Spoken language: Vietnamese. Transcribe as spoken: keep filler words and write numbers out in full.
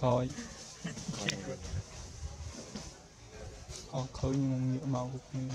Coi Coi khơi như mong nhựa màu cũng như